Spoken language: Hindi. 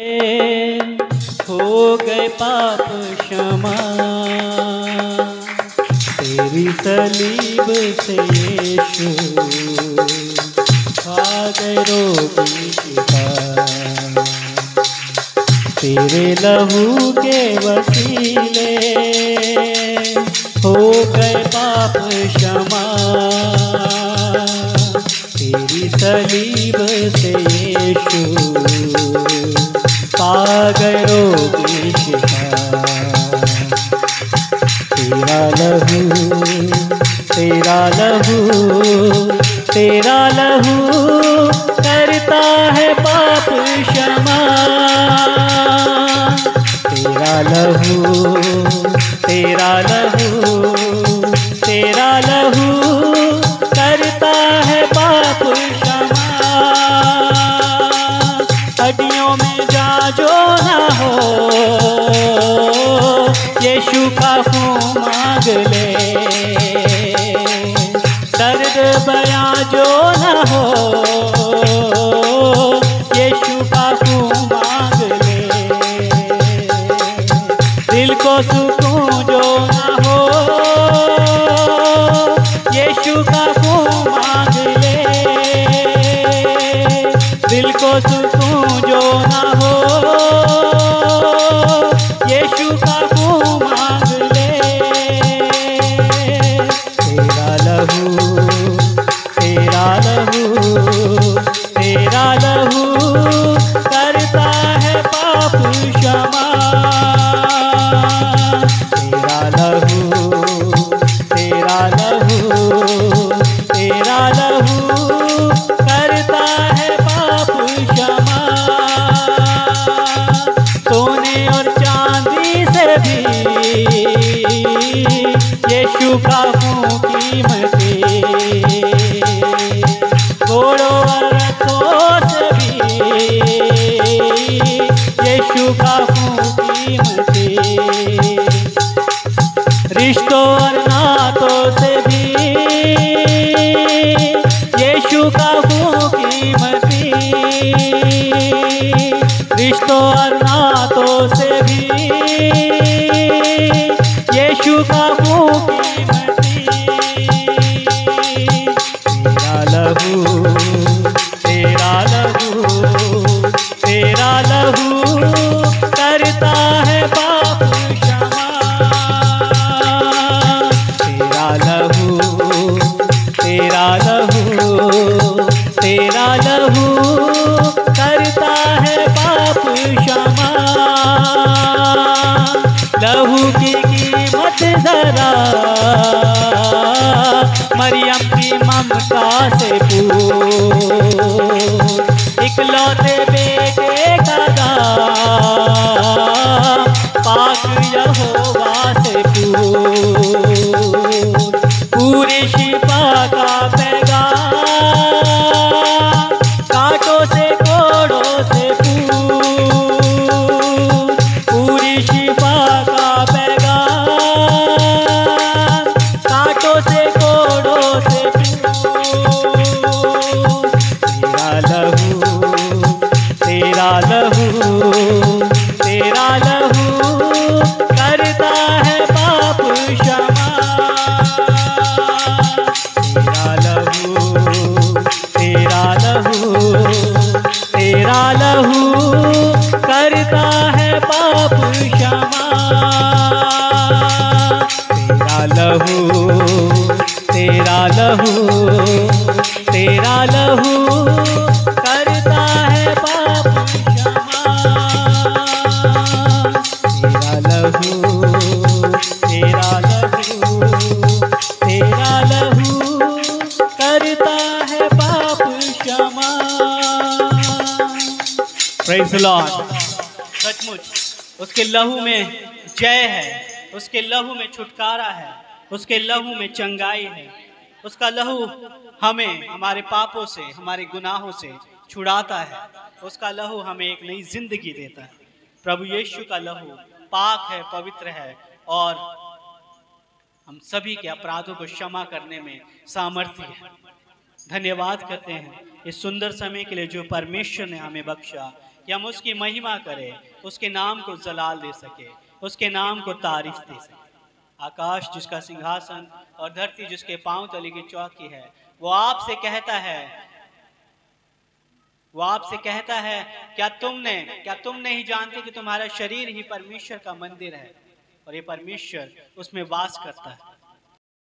हो गए पाप क्षमा, तेरी सलीब से यीशु खा गए रोगी शिफा। तेरे लहू के वसीले हो गए पाप क्षमा, तेरी सलीब से यीशु पा गए रोगी शिफा। तेरा लहू, तेरा लहू, तेरा लहू करता है पाप क्षमा। तेरा लहू, तेरा लहू, तेरा लहू करता है पाप क्षमा। हड्डियों में जो ना हो यीशु का खून मांग ले, दर्द बया जो ना हो यीशु का खून मांग ले, दिल को सुकून जो ना हो यीशु का खून मांग ले, दिल को सुकून जो ना हो यीशु का खून मांग ले। तेरा लहू, तेरा लहू, तेरा लहू करता है पाप क्षमा। तेरा लहू, तेरा लहू, तेरा लहू करता है पाप क्षमा। सोने और चांदी से भी यीशु का खून कीमती, घोड़ों और रथों से भी यीशु का खून कीमती, रिश्तों और नातों से भी यीशु का खून कीमती, रिश्तों और नातों से भी यीशु का खून कीमती। तेरा लहू, तेरा लहू, तेरा लहू करता है पाप क्षमा। तेरा लहू, तेरा लहू, तेरा लहू करता है पाप क्षमा। लहू की कीमत जरा मरियम की ममता से पूछ, इकलौते बेटे का दाम पाक यहोवा से पूछ, पूरी शिफा का करता है पाप क्षमा। तेरा लहू, तेरा लहू, तेरा लहू करता है पाप क्षमा। तेरा लहू, तेरा लहू, तेरा लहू करता है पाप क्षमा। तेरा लहू, तेरा लहू, तेरा लहू करता है पाप क्षमा। Praise the Lord. सचमुच उसके लहू में जय है, उसके लहू में छुटकारा है, उसके लहू में चंगाई है। उसका लहू हमें हमारे पापों से, हमारे गुनाहों से छुड़ाता है। उसका लहू हमें एक नई जिंदगी देता है। प्रभु यीशु का लहू पाक है, पवित्र है और हम सभी के अपराधों को क्षमा करने में सामर्थ्य है। धन्यवाद करते हैं इस सुंदर समय के लिए जो परमेश्वर ने हमें बख्शा। कि हम उसकी महिमा करें, उसके नाम को जलाल दे सके, उसके नाम को तारीफ दे सके। आकाश जिसका सिंहासन और धरती जिसके पांव तले की चौकी है, वो आपसे कहता है, वो आपसे कहता है क्या तुम नहीं जानते कि तुम्हारा शरीर ही परमेश्वर का मंदिर है और ये परमेश्वर उसमें वास करता है।